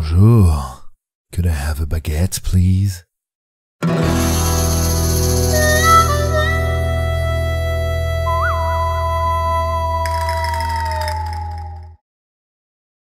Bonjour. Could I have a baguette, please?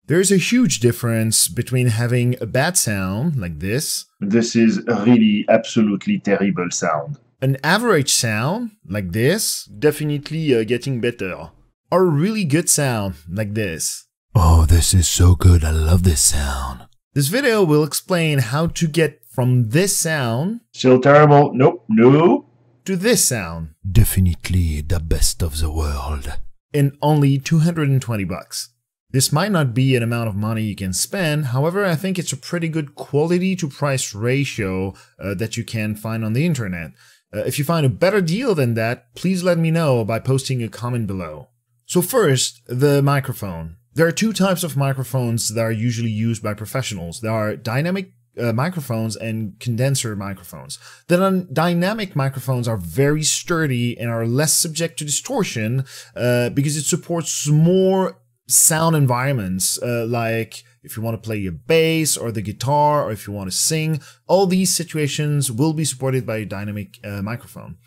There's a huge difference between having a bad sound, like this. This is a really absolutely terrible sound. An average sound, like this, definitely getting better. Or a really good sound, like this. Oh, this is so good, I love this sound. This video will explain how to get from this sound... Still terrible, nope, nope. ...to this sound. Definitely the best of the world. In only $220. This might not be an amount of money you can spend, however I think it's a pretty good quality to price ratio that you can find on the internet. If you find a better deal than that, please let me know by posting a comment below. So first, the microphone. There are two types of microphones that are usually used by professionals. There are dynamic microphones and condenser microphones. The dynamic microphones are very sturdy and are less subject to distortion because it supports more sound environments, like if you want to play a bass or the guitar, or if you want to sing, all these situations will be supported by a dynamic microphone.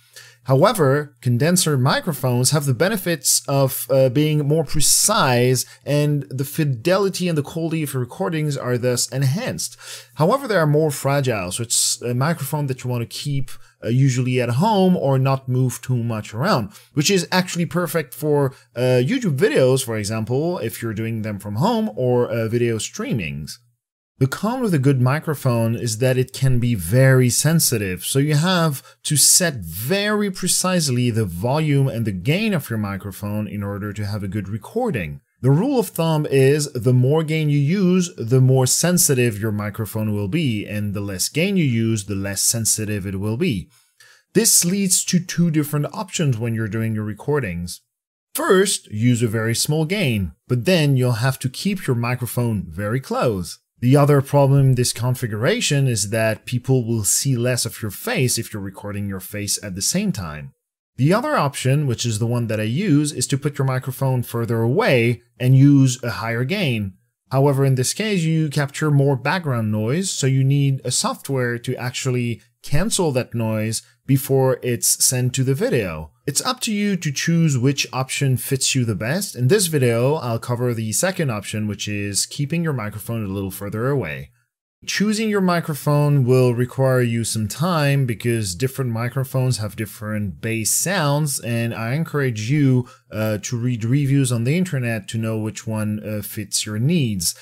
However, condenser microphones have the benefits of being more precise, and the fidelity and the quality of your recordings are thus enhanced. However, they are more fragile, so it's a microphone that you want to keep usually at home or not move too much around, which is actually perfect for YouTube videos, for example, if you're doing them from home, or video streamings. The con with a good microphone is that it can be very sensitive, so you have to set very precisely the volume and the gain of your microphone in order to have a good recording. The rule of thumb is the more gain you use, the more sensitive your microphone will be, and the less gain you use, the less sensitive it will be. This leads to two different options when you're doing your recordings. First, use a very small gain, but then you'll have to keep your microphone very close. The other problem in this configuration is that people will see less of your face if you're recording your face at the same time. The other option, which is the one that I use, is to put your microphone further away and use a higher gain. However, in this case, you capture more background noise, so you need a software to actually cancel that noise before it's sent to the video. It's up to you to choose which option fits you the best. In this video, I'll cover the second option, which is keeping your microphone a little further away. Choosing your microphone will require you some time because different microphones have different bass sounds, and I encourage you to read reviews on the internet to know which one fits your needs.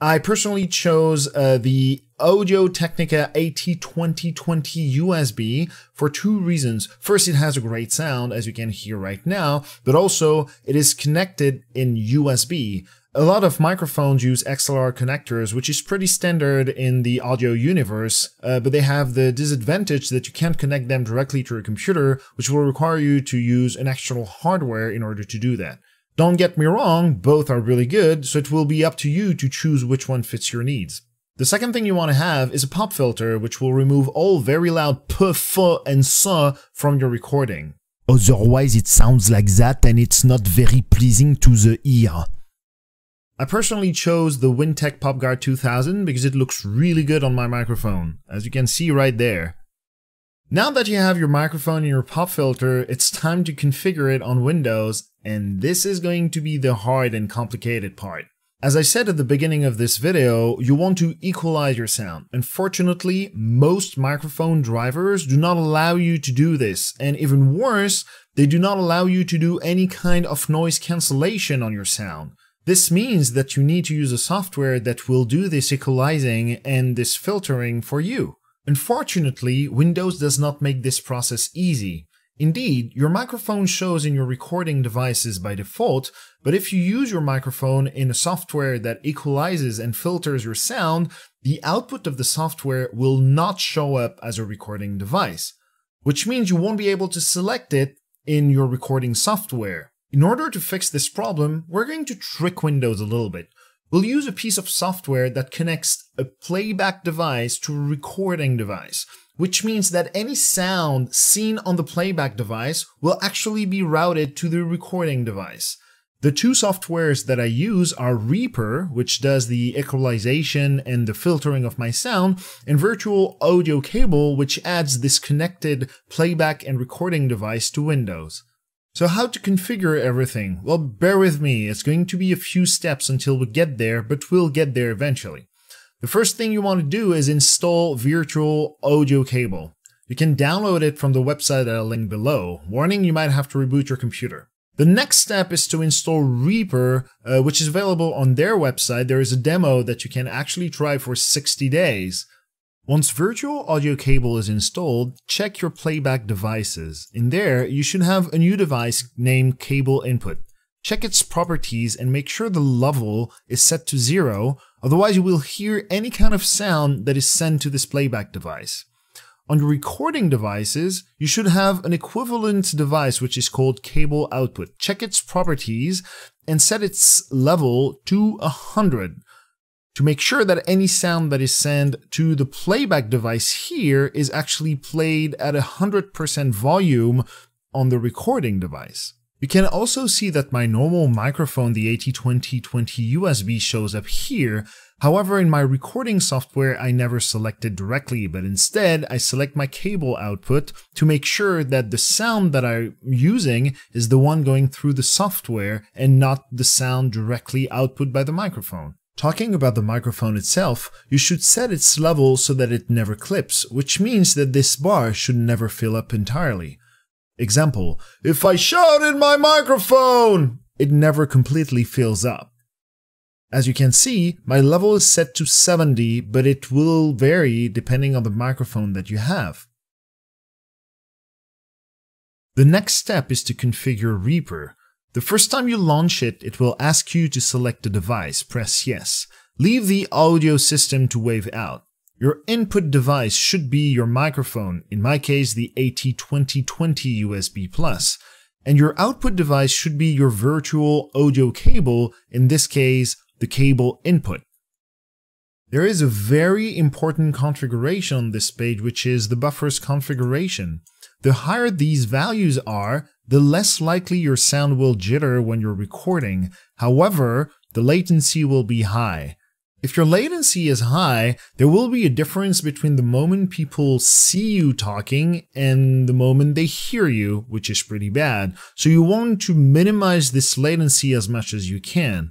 I personally chose the Audio-Technica AT2020 USB for two reasons. First, it has a great sound, as you can hear right now, but also it is connected in USB. A lot of microphones use XLR connectors, which is pretty standard in the audio universe, but they have the disadvantage that you can't connect them directly to your computer, which will require you to use an external hardware in order to do that. Don't get me wrong, both are really good, so it will be up to you to choose which one fits your needs. The second thing you want to have is a pop filter, which will remove all very loud p, f, and s from your recording. Otherwise it sounds like that and it's not very pleasing to the ear. I personally chose the WindTech PopGuard 2000 because it looks really good on my microphone, as you can see right there. Now that you have your microphone and your pop filter, it's time to configure it on Windows, and this is going to be the hard and complicated part. As I said at the beginning of this video, you want to equalize your sound. Unfortunately, most microphone drivers do not allow you to do this, and even worse, they do not allow you to do any kind of noise cancellation on your sound. This means that you need to use a software that will do this equalizing and this filtering for you. Unfortunately, Windows does not make this process easy. Indeed, your microphone shows in your recording devices by default, but if you use your microphone in a software that equalizes and filters your sound, the output of the software will not show up as a recording device, which means you won't be able to select it in your recording software. In order to fix this problem, we're going to trick Windows a little bit. We'll use a piece of software that connects a playback device to a recording device, which means that any sound seen on the playback device will actually be routed to the recording device. The two softwares that I use are Reaper, which does the equalization and the filtering of my sound, and Virtual Audio Cable, which adds this connected playback and recording device to Windows. So how to configure everything? Well, bear with me, it's going to be a few steps until we get there, but we'll get there eventually. The first thing you want to do is install Virtual Audio Cable. You can download it from the website that I'll link below. Warning, you might have to reboot your computer. The next step is to install Reaper, which is available on their website. There is a demo that you can actually try for 60 days. Once Virtual Audio Cable is installed, check your playback devices. In there, you should have a new device named Cable Input. Check its properties and make sure the level is set to 0, otherwise you will hear any kind of sound that is sent to this playback device. On your recording devices, you should have an equivalent device which is called Cable Output. Check its properties and set its level to 100 to make sure that any sound that is sent to the playback device here is actually played at 100% volume on the recording device. You can also see that my normal microphone, the AT2020 USB, shows up here. However, in my recording software, I never select it directly, but instead I select my cable output to make sure that the sound that I'm using is the one going through the software and not the sound directly output by the microphone. Talking about the microphone itself, you should set its level so that it never clips, which means that this bar should never fill up entirely. Example, if I shout in my microphone, it never completely fills up. As you can see, my level is set to 70, but it will vary depending on the microphone that you have. The next step is to configure Reaper. The first time you launch it, it will ask you to select the device. Press yes. Leave the audio system to wave out. Your input device should be your microphone, in my case the AT2020 USB+, and your output device should be your virtual audio cable, in this case the cable input. There is a very important configuration on this page, which is the buffers configuration. The higher these values are, the less likely your sound will jitter when you're recording. However, the latency will be high. If your latency is high, there will be a difference between the moment people see you talking and the moment they hear you, which is pretty bad. So you want to minimize this latency as much as you can.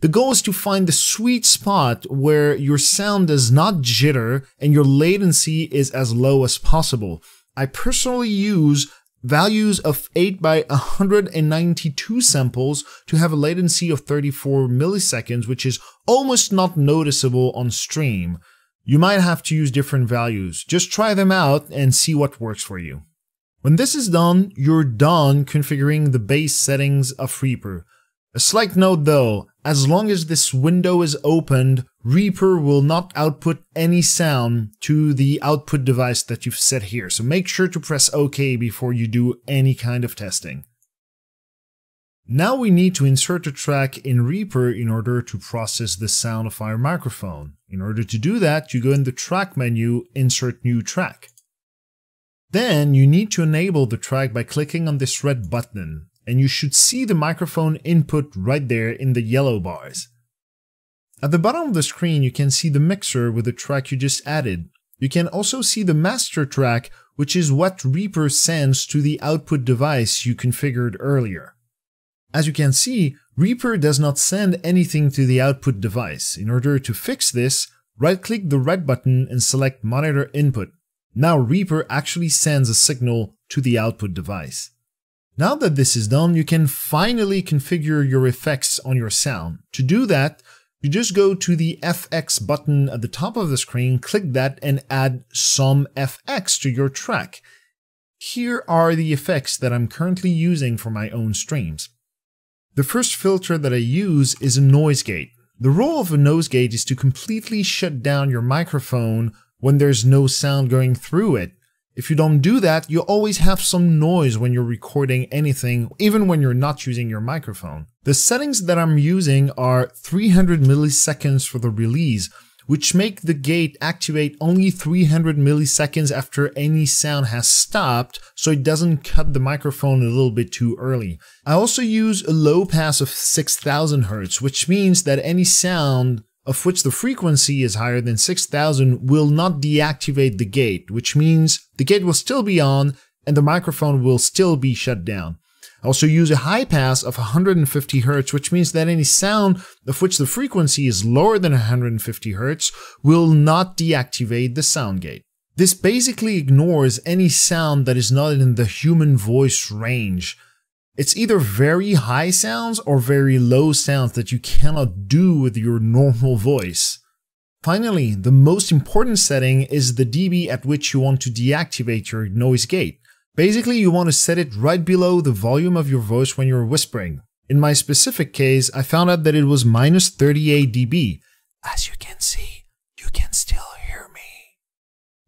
The goal is to find the sweet spot where your sound does not jitter and your latency is as low as possible. I personally use values of 8 by 192 samples to have a latency of 34 milliseconds, which is almost not noticeable on stream. You might have to use different values. Just try them out and see what works for you. When this is done, you're done configuring the base settings of Reaper. A slight note though, as long as this window is opened, Reaper will not output any sound to the output device that you've set here. So make sure to press OK before you do any kind of testing. Now we need to insert a track in Reaper in order to process the sound of our microphone. In order to do that, you go in the track menu, insert new track. Then you need to enable the track by clicking on this red button, and you should see the microphone input right there in the yellow bars. At the bottom of the screen, you can see the mixer with the track you just added. You can also see the master track, which is what Reaper sends to the output device you configured earlier. As you can see, Reaper does not send anything to the output device. In order to fix this, right-click the red button and select Monitor Input. Now Reaper actually sends a signal to the output device. Now that this is done, you can finally configure your effects on your sound. To do that, you just go to the FX button at the top of the screen, click that and add some FX to your track. Here are the effects that I'm currently using for my own streams. The first filter that I use is a noise gate. The role of a noise gate is to completely shut down your microphone when there's no sound going through it. If you don't do that, you always have some noise when you're recording anything, even when you're not using your microphone. The settings that I'm using are 300 milliseconds for the release, which make the gate activate only 300 milliseconds after any sound has stopped, so it doesn't cut the microphone a little bit too early. I also use a low pass of 6000 Hz, which means that any sound of which the frequency is higher than 6000 will not deactivate the gate, which means the gate will still be on and the microphone will still be shut down. I also use a high pass of 150 Hz, which means that any sound of which the frequency is lower than 150 Hz will not deactivate the sound gate. This basically ignores any sound that is not in the human voice range. It's either very high sounds or very low sounds that you cannot do with your normal voice. Finally, the most important setting is the dB at which you want to deactivate your noise gate. Basically, you want to set it right below the volume of your voice when you're whispering. In my specific case, I found out that it was minus 38 dB. As you can see, you can still hear me.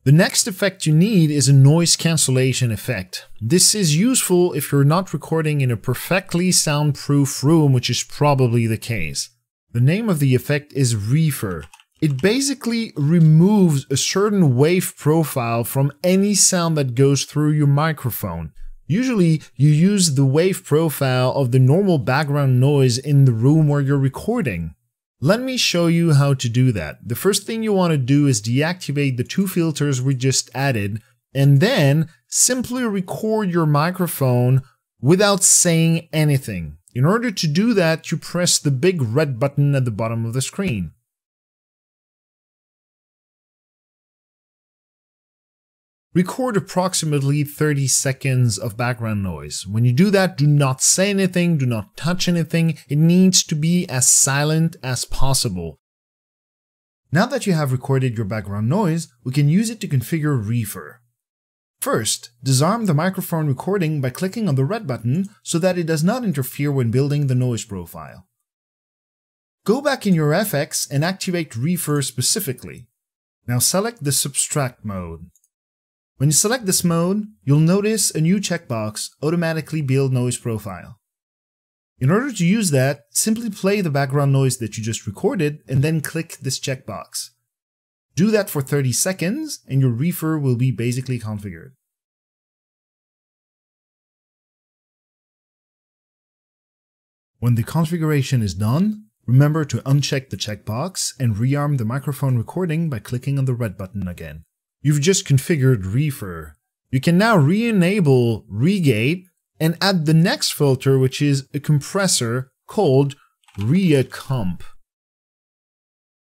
The next effect you need is a noise cancellation effect. This is useful if you're not recording in a perfectly soundproof room, which is probably the case. The name of the effect is ReaFIR. It basically removes a certain wave profile from any sound that goes through your microphone. Usually, you use the wave profile of the normal background noise in the room where you're recording. Let me show you how to do that. The first thing you want to do is deactivate the two filters we just added, and then simply record your microphone without saying anything. In order to do that, you press the big red button at the bottom of the screen. Record approximately 30 seconds of background noise. When you do that, do not say anything, do not touch anything. It needs to be as silent as possible. Now that you have recorded your background noise, we can use it to configure ReaFIR. First, disarm the microphone recording by clicking on the red button so that it does not interfere when building the noise profile. Go back in your FX and activate ReaFIR specifically. Now select the Subtract mode. When you select this mode, you'll notice a new checkbox, Automatically Build Noise Profile. In order to use that, simply play the background noise that you just recorded and then click this checkbox. Do that for 30 seconds and your ReaFIR will be basically configured. When the configuration is done, remember to uncheck the checkbox and rearm the microphone recording by clicking on the red button again. You've just configured ReaFIR. You can now re-enable ReaGate and add the next filter, which is a compressor called ReaComp.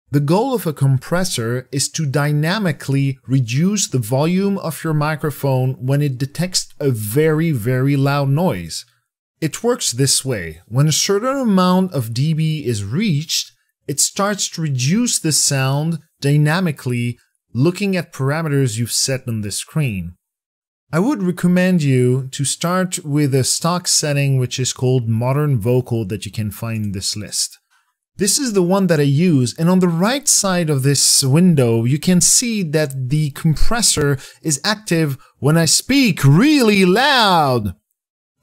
The goal of a compressor is to dynamically reduce the volume of your microphone when it detects a very, very loud noise. It works this way. When a certain amount of dB is reached, it starts to reduce the sound dynamically looking at parameters you've set on the screen. I would recommend you to start with a stock setting which is called Modern Vocal that you can find in this list. This is the one that I use, and on the right side of this window you can see that the compressor is active when I speak really loud.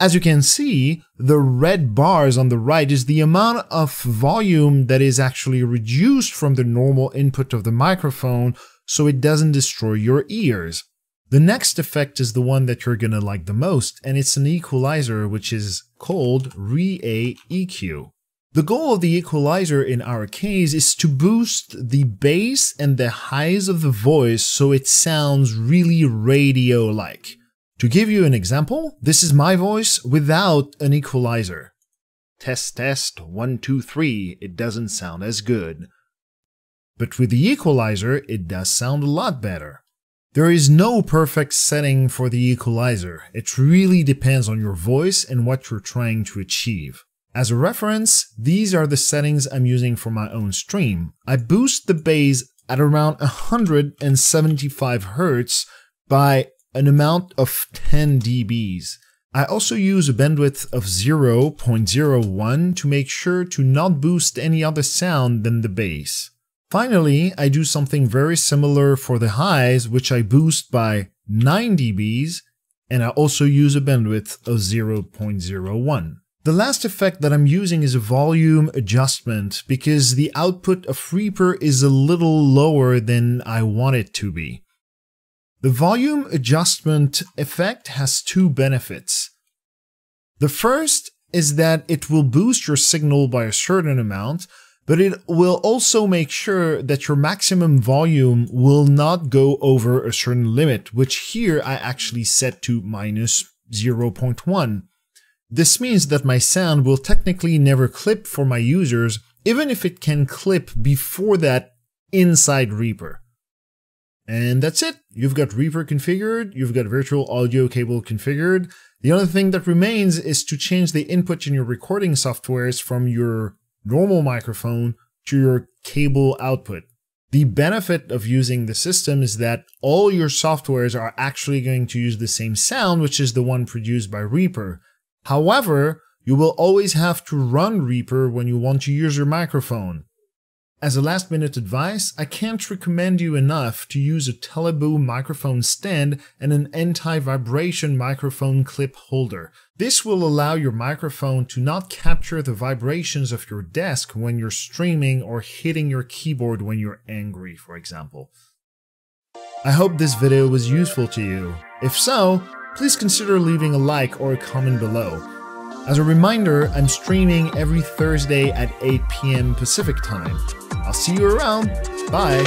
As you can see, the red bars on the right is the amount of volume that is actually reduced from the normal input of the microphone, so it doesn't destroy your ears. The next effect is the one that you're gonna like the most, and it's an equalizer which is called ReaEQ. The goal of the equalizer in our case is to boost the bass and the highs of the voice so it sounds really radio-like. To give you an example, this is my voice without an equalizer. Test, test, 1, 2, 3, it doesn't sound as good. But with the equalizer, it does sound a lot better. There is no perfect setting for the equalizer. It really depends on your voice and what you're trying to achieve. As a reference, these are the settings I'm using for my own stream. I boost the bass at around 175 Hz by an amount of 10 dBs. I also use a bandwidth of 0.01 to make sure to not boost any other sound than the bass. Finally, I do something very similar for the highs, which I boost by 9 dBs, and I also use a bandwidth of 0.01. The last effect that I'm using is a volume adjustment because the output of Reaper is a little lower than I want it to be. The volume adjustment effect has two benefits. The first is that it will boost your signal by a certain amount, but it will also make sure that your maximum volume will not go over a certain limit, which here I actually set to minus 0.1. This means that my sound will technically never clip for my users, even if it can clip before that inside Reaper. And that's it. You've got Reaper configured, you've got Virtual Audio Cable configured. The only thing that remains is to change the input in your recording softwares from your normal microphone to your cable output. The benefit of using the system is that all your softwares are actually going to use the same sound, which is the one produced by Reaper. However, you will always have to run Reaper when you want to use your microphone. As a last minute advice, I can't recommend you enough to use a Teleboo microphone stand and an anti-vibration microphone clip holder. This will allow your microphone to not capture the vibrations of your desk when you're streaming or hitting your keyboard when you're angry, for example. I hope this video was useful to you. If so, please consider leaving a like or a comment below. As a reminder, I'm streaming every Thursday at 8 p.m. Pacific time. I'll see you around. Bye.